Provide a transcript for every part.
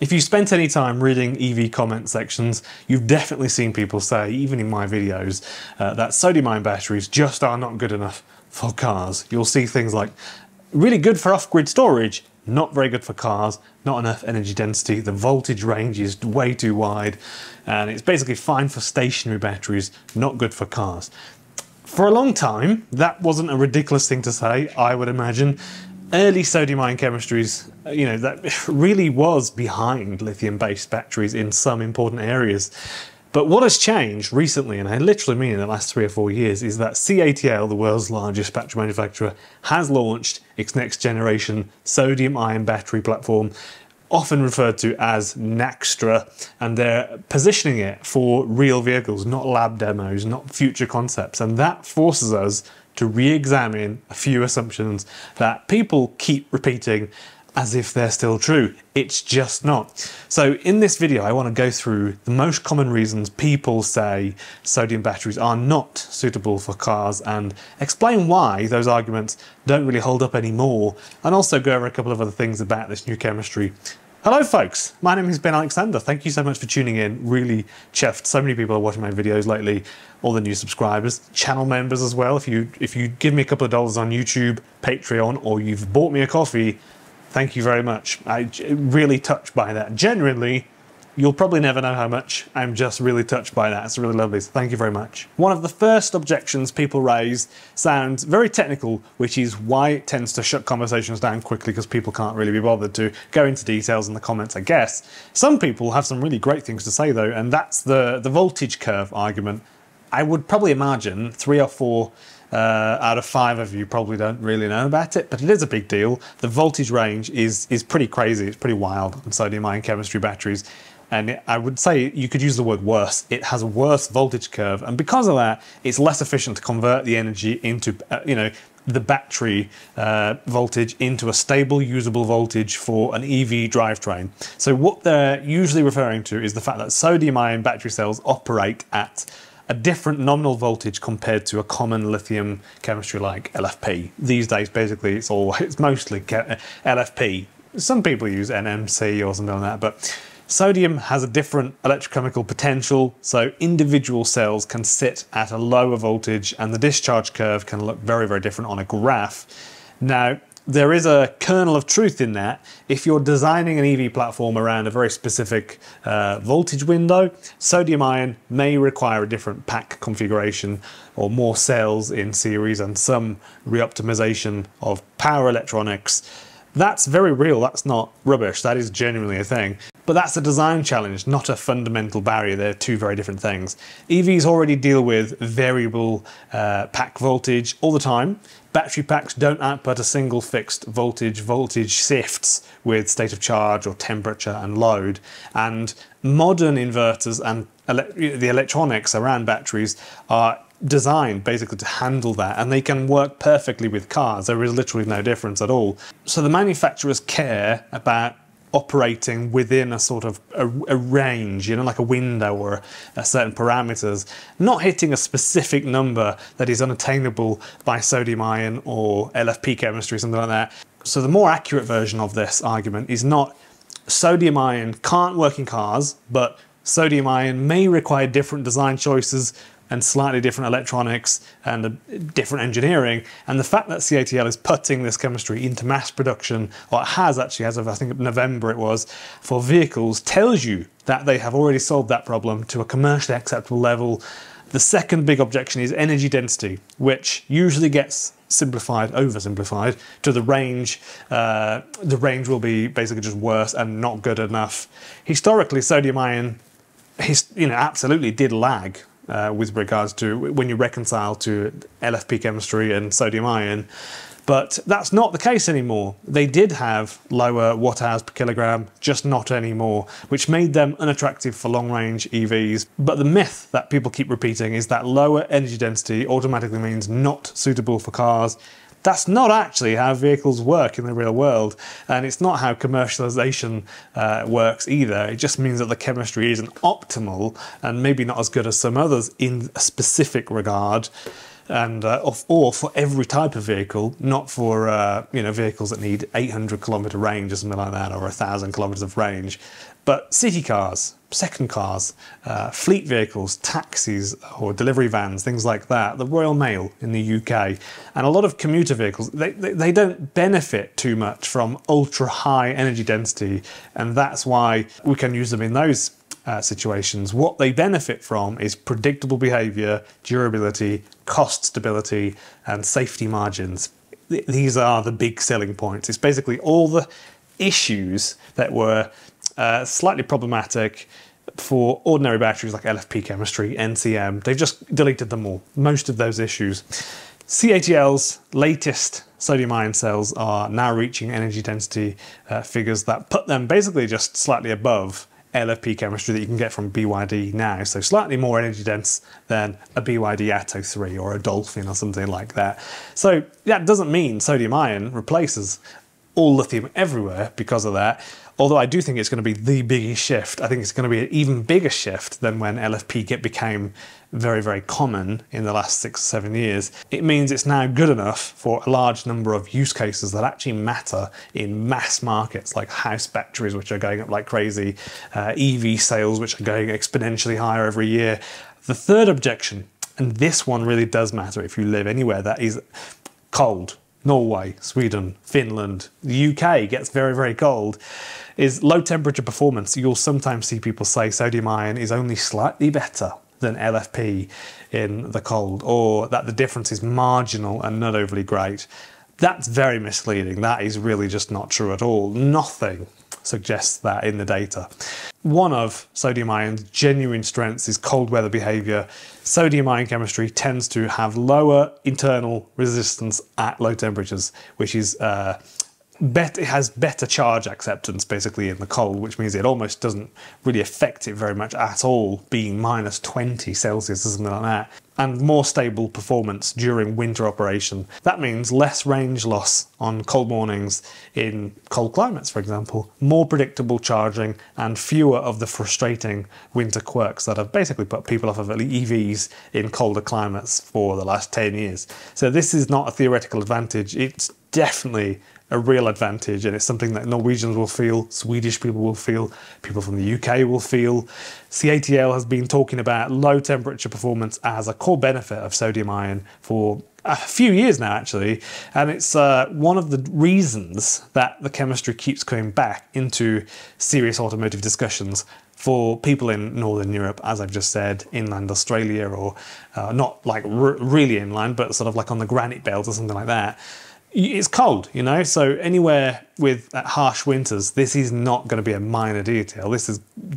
If you've spent any time reading EV comment sections, you've definitely seen people say, even in my videos, that sodium-ion batteries just are not good enough for cars. You'll see things like, really good for off-grid storage, not very good for cars, not enough energy density, the voltage range is way too wide, and it's basically fine for stationary batteries, not good for cars. For a long time, that wasn't a ridiculous thing to say, I would imagine. Early sodium-ion chemistries, you know, that really was behind lithium-based batteries in some important areas. But what has changed recently, and I literally mean in the last 3 or 4 years, is that CATL, the world's largest battery manufacturer, has launched its next generation sodium-ion battery platform, often referred to as Naxtra, and they're positioning it for real vehicles, not lab demos, not future concepts, and that forces us to re-examine a few assumptions that people keep repeating as if they're still true. It's just not. So in this video, I want to go through the most common reasons people say sodium batteries are not suitable for cars and explain why those arguments don't really hold up anymore, and also go over a couple of other things about this new chemistry. Hello folks, my name is Ben Alexander. Thank you so much for tuning in. Really chuffed. So many people are watching my videos lately, all the new subscribers, channel members as well. If you give me a couple of dollars on YouTube, Patreon, or you've bought me a coffee, thank you very much. I'm really touched by that. Genuinely, you'll probably never know how much. I'm just really touched by that. It's really lovely, so thank you very much. One of the first objections people raise sounds very technical, which is why it tends to shut conversations down quickly because people can't really be bothered to go into details in the comments, I guess. Some people have some really great things to say though, and that's the voltage curve argument. I would probably imagine 3 or 4 out of 5 of you probably don't really know about it, but it is a big deal. The voltage range is pretty crazy, it's pretty wild on sodium-ion chemistry batteries, and I would say you could use the word worse. It has a worse voltage curve, and because of that, it's less efficient to convert the energy into, you know, the battery voltage into a stable, usable voltage for an EV drivetrain. So what they're usually referring to is the fact that sodium-ion battery cells operate at a different nominal voltage compared to a common lithium chemistry like LFP. These days, basically, it's mostly LFP. Some people use NMC or something like that, but sodium has a different electrochemical potential, so individual cells can sit at a lower voltage and the discharge curve can look very, very different on a graph. Now, there is a kernel of truth in that. If you're designing an EV platform around a very specific voltage window, sodium ion may require a different pack configuration or more cells in series and some reoptimization of power electronics. That's very real, that's not rubbish, that is genuinely a thing. But that's a design challenge, not a fundamental barrier. They're two very different things. EVs already deal with variable pack voltage all the time. Battery packs don't output a single fixed voltage. Voltage shifts with state of charge or temperature and load. And modern inverters and the electronics around batteries are designed basically to handle that, and they can work perfectly with cars. There is literally no difference at all. So the manufacturers care about operating within a sort of a range, you know, like a window or a certain parameters, not hitting a specific number that is unattainable by sodium ion or LFP chemistry, something like that. So the more accurate version of this argument is not sodium ion can't work in cars, but sodium ion may require different design choices and slightly different electronics and different engineering. And the fact that CATL is putting this chemistry into mass production, or has actually, as of I think November it was, for vehicles, tells you that they have already solved that problem to a commercially acceptable level. The second big objection is energy density, which usually gets simplified, oversimplified, to the range. The range will be basically just worse and not good enough. Historically, sodium ion, absolutely did lag with regards to when you reconcile to LFP chemistry and sodium ion. But that's not the case anymore. They did have lower watt-hours per kilogram, just not anymore, which made them unattractive for long-range EVs. But the myth that people keep repeating is that lower energy density automatically means not suitable for cars. That's not actually how vehicles work in the real world, and it's not how commercialization works either. It just means that the chemistry isn't optimal and maybe not as good as some others in a specific regard. and or for every type of vehicle, not for you know, vehicles that need 800-kilometer range or something like that, or 1,000 kilometers of range, but city cars, second cars, fleet vehicles, taxis or delivery vans, things like that, the Royal Mail in the UK, and a lot of commuter vehicles, they don't benefit too much from ultra-high energy density, and that's why we can use them in those situations. What they benefit from is predictable behaviour, durability, cost stability and safety margins. These are the big selling points. It's basically all the issues that were slightly problematic for ordinary batteries like LFP chemistry, NCM. They've just deleted them all, most of those issues. CATL's latest sodium ion cells are now reaching energy density figures that put them basically just slightly above LFP chemistry that you can get from BYD now, so slightly more energy dense than a BYD Atto 3 or a Dolphin or something like that. So that doesn't mean sodium ion replaces all lithium everywhere because of that. Although I do think it's going to be the biggest shift. I think it's going to be an even bigger shift than when LFP became very, very common in the last 6 or 7 years. It means it's now good enough for a large number of use cases that actually matter in mass markets, like house batteries, which are going up like crazy, EV sales, which are going exponentially higher every year. The third objection, and this one really does matter if you live anywhere that is cold, Norway, Sweden, Finland, the UK gets very, very cold, is low temperature performance. You'll sometimes see people say sodium ion is only slightly better than LFP in the cold, or that the difference is marginal and not overly great. That's very misleading. That is really just not true at all. Nothing suggests that in the data. One of sodium ion's genuine strengths is cold weather behavior. Sodium ion chemistry tends to have lower internal resistance at low temperatures, which is it has better charge acceptance basically in the cold, which means it almost doesn't really affect it very much at all, being -20°C or something like that, and more stable performance during winter operation. That means less range loss on cold mornings in cold climates, for example, more predictable charging and fewer of the frustrating winter quirks that have basically put people off of EVs in colder climates for the last 10 years. So this is not a theoretical advantage, it's definitely a real advantage, and it's something that Norwegians will feel, Swedish people will feel, people from the UK will feel. CATL has been talking about low temperature performance as a core benefit of sodium ion for a few years now actually, and it's one of the reasons that the chemistry keeps coming back into serious automotive discussions for people in Northern Europe, as I've just said, inland Australia, or not like really inland, but sort of like on the granite belt or something like that. It's cold, you know, so anywhere with harsh winters, this is not going to be a minor detail.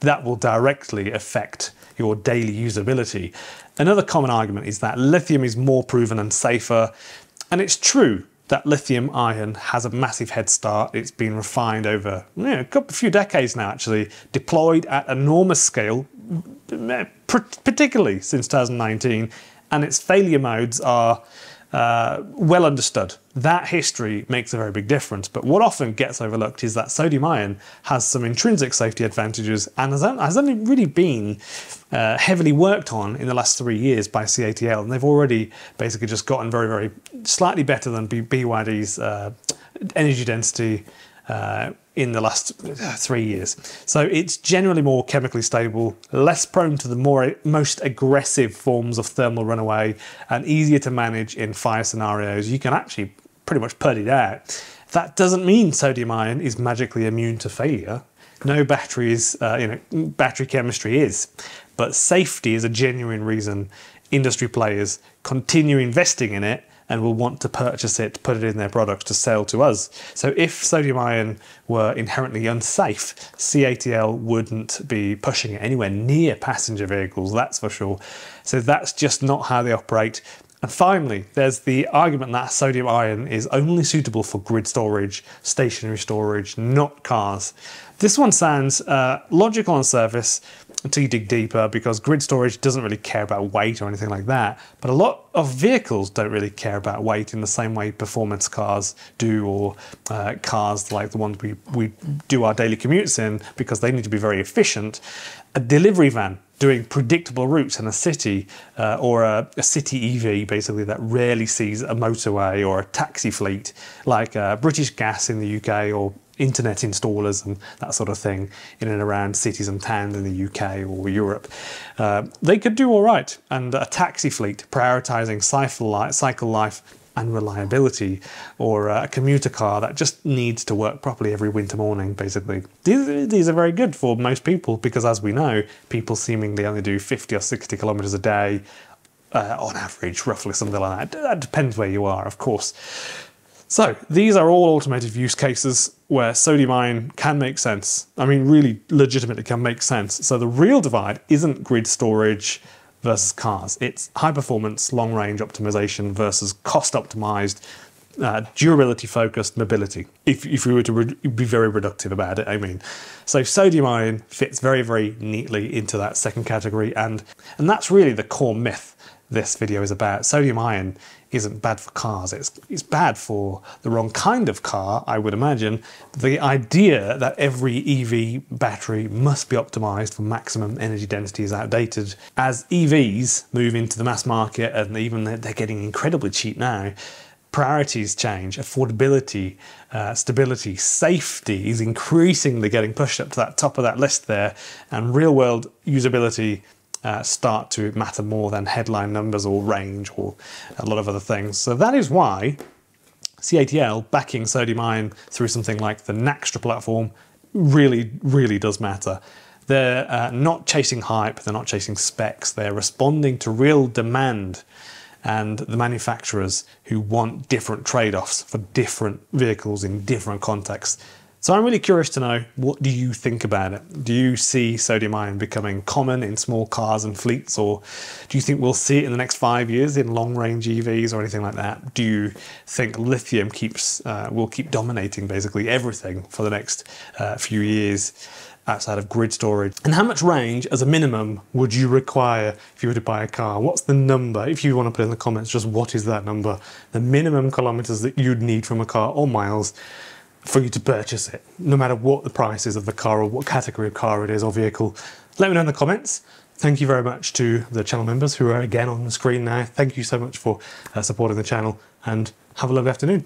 That will directly affect your daily usability. Another common argument is that lithium is more proven and safer, and it's true that lithium ion has a massive head start. It's been refined over a few decades now actually, deployed at enormous scale, particularly since 2019, and its failure modes are well understood. That history makes a very big difference, but what often gets overlooked is that sodium ion has some intrinsic safety advantages and has only really been heavily worked on in the last 3 years by CATL, and they've already basically just gotten very, very slightly better than BYD's energy density in the last 3 years. So it's generally more chemically stable, less prone to the most aggressive forms of thermal runaway, and easier to manage in fire scenarios. You can actually pretty much put it out. That doesn't mean sodium ion is magically immune to failure. No batteries, battery chemistry is, but safety is a genuine reason industry players continue investing in it and will want to purchase it, to put it in their products, to sell to us. So if sodium ion were inherently unsafe, CATL wouldn't be pushing it anywhere near passenger vehicles, that's for sure. So that's just not how they operate. And finally, there's the argument that sodium ion is only suitable for grid storage, stationary storage, not cars. This one sounds logical on surface until you dig deeper, because grid storage doesn't really care about weight or anything like that, but a lot of vehicles don't really care about weight in the same way performance cars do, or cars like the ones we do our daily commutes in, because they need to be very efficient. A delivery van doing predictable routes in a city or a city EV, basically, that rarely sees a motorway or a taxi fleet like British Gas in the UK, or internet installers and that sort of thing in and around cities and towns in the UK or Europe. They could do all right, and a taxi fleet prioritising cycle life and reliability, or a commuter car that just needs to work properly every winter morning, basically. These are very good for most people because, as we know, people seemingly only do 50 or 60 kilometres a day on average, roughly, something like that. That depends where you are, of course. So these are all automotive use cases where sodium-ion can make sense. I mean, really legitimately can make sense. So the real divide isn't grid storage versus cars. It's high-performance, long-range optimization versus cost-optimized, durability-focused mobility, if we were to be very reductive about it, I mean. So sodium-ion fits very, very neatly into that second category, and that's really the core myth this video is about. Sodium-ion isn't bad for cars. It's bad for the wrong kind of car, I would imagine. The idea that every EV battery must be optimized for maximum energy density is outdated. As EVs move into the mass market, and even they're getting incredibly cheap now, priorities change. Affordability, stability, safety is increasingly getting pushed up to that top of that list there, and real-world usability start to matter more than headline numbers or range or a lot of other things. So that is why CATL backing sodium-ion through something like the Naxtra platform really, really does matter. They're not chasing hype, they're not chasing specs, they're responding to real demand and the manufacturers who want different trade-offs for different vehicles in different contexts. So I'm really curious to know, what do you think about it? Do you see sodium-ion becoming common in small cars and fleets, or do you think we'll see it in the next 5 years in long-range EVs or anything like that? Do you think lithium will keep dominating basically everything for the next few years outside of grid storage? And how much range as a minimum would you require if you were to buy a car? What's the number? If you want to put in the comments just what is that number, the minimum kilometers that you'd need from a car, or miles, for you to purchase it, no matter what the price is of the car or what category of car it is or vehicle. Let me know in the comments. Thank you very much to the channel members who are again on the screen now. Thank you so much for supporting the channel, and have a lovely afternoon.